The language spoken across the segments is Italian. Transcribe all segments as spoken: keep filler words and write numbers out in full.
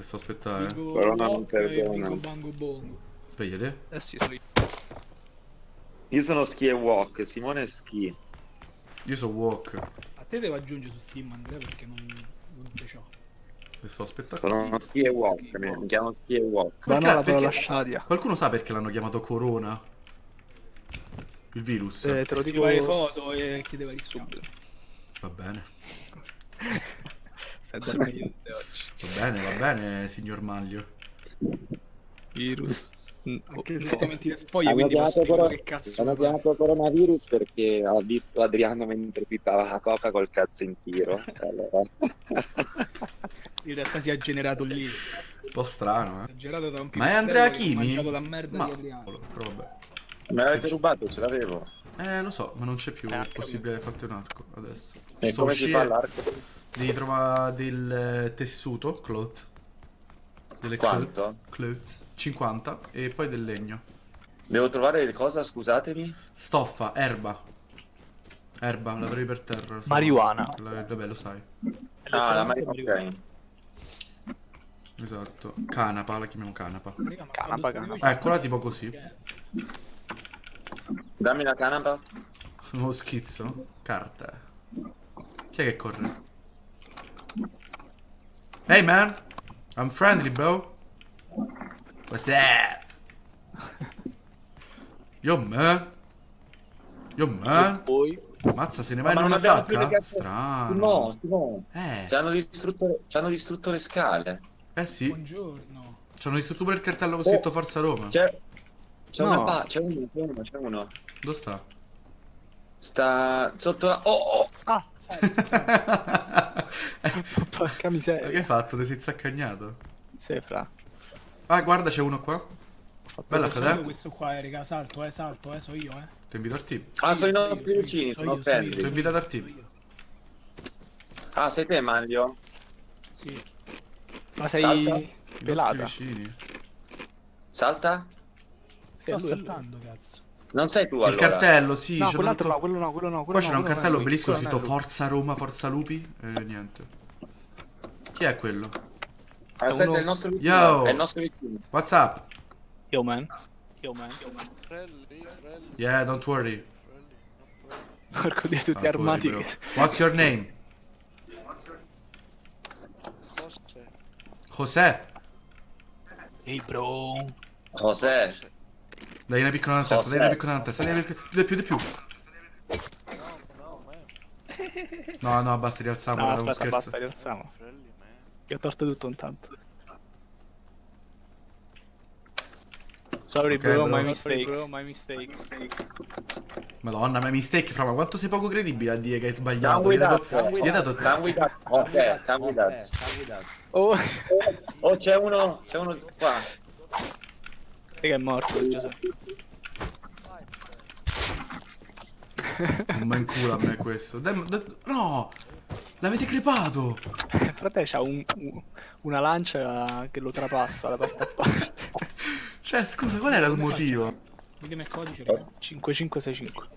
questo aspettare. Corona non perdona. Svegliate. Eh sì, sono io. Io sono ski e walk, Simone è ski. Io sono walk. A te devo aggiungere su Sim, Andrea, perché non, non te c'ho. Questo aspettare. Sono ski e walk, ski mi chiamo ski e walk. Ma no, la parola Sharia. Qualcuno sa perché l'hanno chiamato Corona? Il virus? Eh, te lo dico le foto e chiedeva di subito. Va bene. Sta dando meglio di oggi. Va bene, va bene, signor Maglio. Virus. Anche se ti metti le spoglie, quindi posso dire che cazzo. Hanno chiamato coronavirus perché ho visto Adriano mentre pippava la coca col cazzo in tiro. Allora. In realtà si è generato lì. Un po' strano, eh. Generato da un ma è Andrea Chimi? La merda ma... di Adriano. Però vabbè. Me l'avete rubato, ce l'avevo. Eh, lo so, ma non c'è più. È possibile farti un arco adesso. E so come uscire, si fa l'arco? Devi trovare del tessuto, cloth. Delle quanto? Cloth. cinquanta e poi del legno. Devo trovare cosa, scusatemi? Stoffa, erba. Erba, la trovi per terra. Marijuana. La, vabbè, lo sai. Ah, la marijuana. Ok. Esatto. Canapa, la chiamiamo canapa. Canapa, canapa. Eccola tipo così. Dammi la canapa. Uno schizzo. Carta. Chi è che corre? Hey man, I'm friendly bro. What's that? Yo man. Yo man. Mazza, se ne va in una barca? Strano. No, no. Eh. Ci hanno distrutto, ci hanno distrutto le scale. Eh sì. Buongiorno. Ci hanno distrutto pure il cartello con scritto oh. Forza Roma. C'è no. Una c'è uno, c'è uno, c'è uno. Dove sta? Sta sotto la... Oh, oh! Ah! Porca miseria. Ma che hai fatto? Ti sei zaccagnato? Sei fra. Ah, guarda, c'è uno qua. Bella, fratello. Questo qua, eh, raga, salto, eh, salto, eh, so io, eh. Ti invito al team. Ah, sono i nostri vicini, sono belli. Ti ho invitato al team. Ah, sei te, Maglio? Sì. Ma sei... pelata. I nostri vicini. Salta? Sto saltando, cazzo. Non sei tu allora. Il cartello, sì. No, quell'altro no, quello no, quello no. Qua c'era un cartello bellissimo scritto Forza Roma, Forza Lupi. E niente. Chi è quello? Aspetta, è il nostro vicino. Yo! È il nostro vicino. What's up? Yo man. Yo man. Yeah, don't worry. Porco di tutti armati. What's your name? José. José? Ehi bro. José. Dai una piccola alla testa, dai una piccola alla testa, dai una piccola... Di più, di più! No, no, basta, rialziamo, no, era aspetta, uno scherzo. Basta, rialziamo. Io ho torto tutto intanto. Sorry, okay, bro, bro, my mistake. Sorry, bro, my mistake. Madonna, my mistake, fra, ma quanto sei poco credibile a dire che hai sbagliato. Gli hai dato... Gli hai dato... Ok, stanno guidando. Oh, oh c'è uno, c'è uno qua. Che è morto Giuseppe. Non mi incula a me questo. Dem no! L'avete crepato! Frate c'ha un, un, una lancia che lo trapassa da parte a parte. Cioè scusa, qual era il motivo? Ditemi il codice. cinque cinque sei cinque.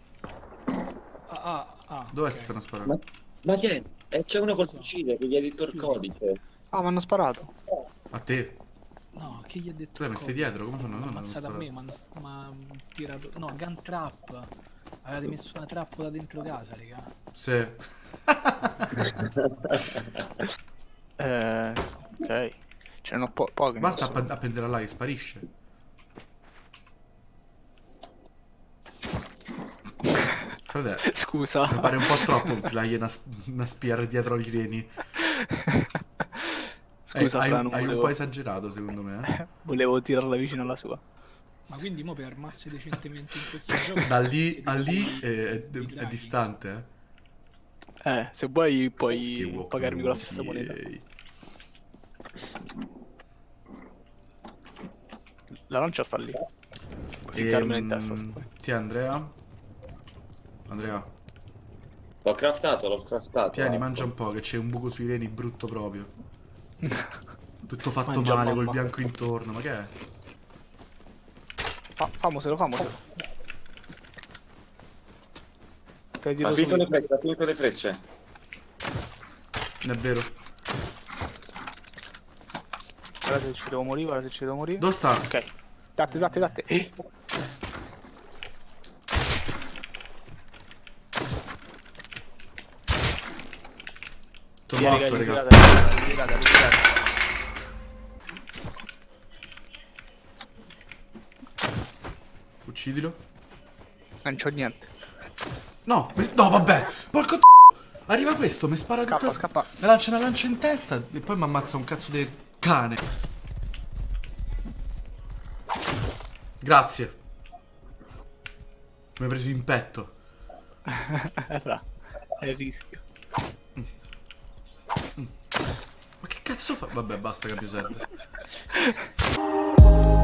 Ah ah ah. Dove okay. Stanno sparando? Ma, ma che è? C'è uno col fucile che gli ha detto il codice. Ah ma hanno sparato. A te? No, che gli ha detto? Beh, ma stai dietro, come sono? No, ammazzato a me, ma hanno tirato... No, gun trap. Avete messo una trappola dentro casa, raga. Sì. eh, ok. C'erano po poche. Basta app appendere là che sparisce. Frate, scusa. Mi pare un po' troppo infilargli una, una spia dietro agli reni. Scusa, hai, fra, hai volevo... un po' esagerato secondo me. Eh? Volevo tirarla vicino alla sua. Ma quindi mo per armarsi decentemente in questo gioco... Da lì a lì è, è, è distante. Eh, eh se vuoi puoi pagarmi con la stessa moneta. La lancia sta lì. Ficcarmela in testa. Ti Andrea? Andrea? L'ho craftato, l'ho craftato. Tieni, mangia un po' che c'è un buco sui reni brutto proprio. Tutto fatto mangia male, mamma. Col bianco intorno, ma che è? Fa famoselo, famoselo. Ha finito le frecce, ha finito le frecce. Non è vero. Guarda se ci devo morire, guarda se ci devo morire. Dove sta? Ok. Date, date, date. Eh. Sono via, morto, raga. Ritirate, ritirate, ritirate. Uccidilo. Non c'ho niente. No, no, vabbè. Porco t***o. Arriva questo, mi spara tutto. Scappa, scappa. Mi lancia una lancia in testa e poi mi ammazza un cazzo di cane. Grazie. Mi hai preso in petto. Là, è il rischio. Mm. Mm. Ma che cazzo fa? Vabbè, basta che più serve.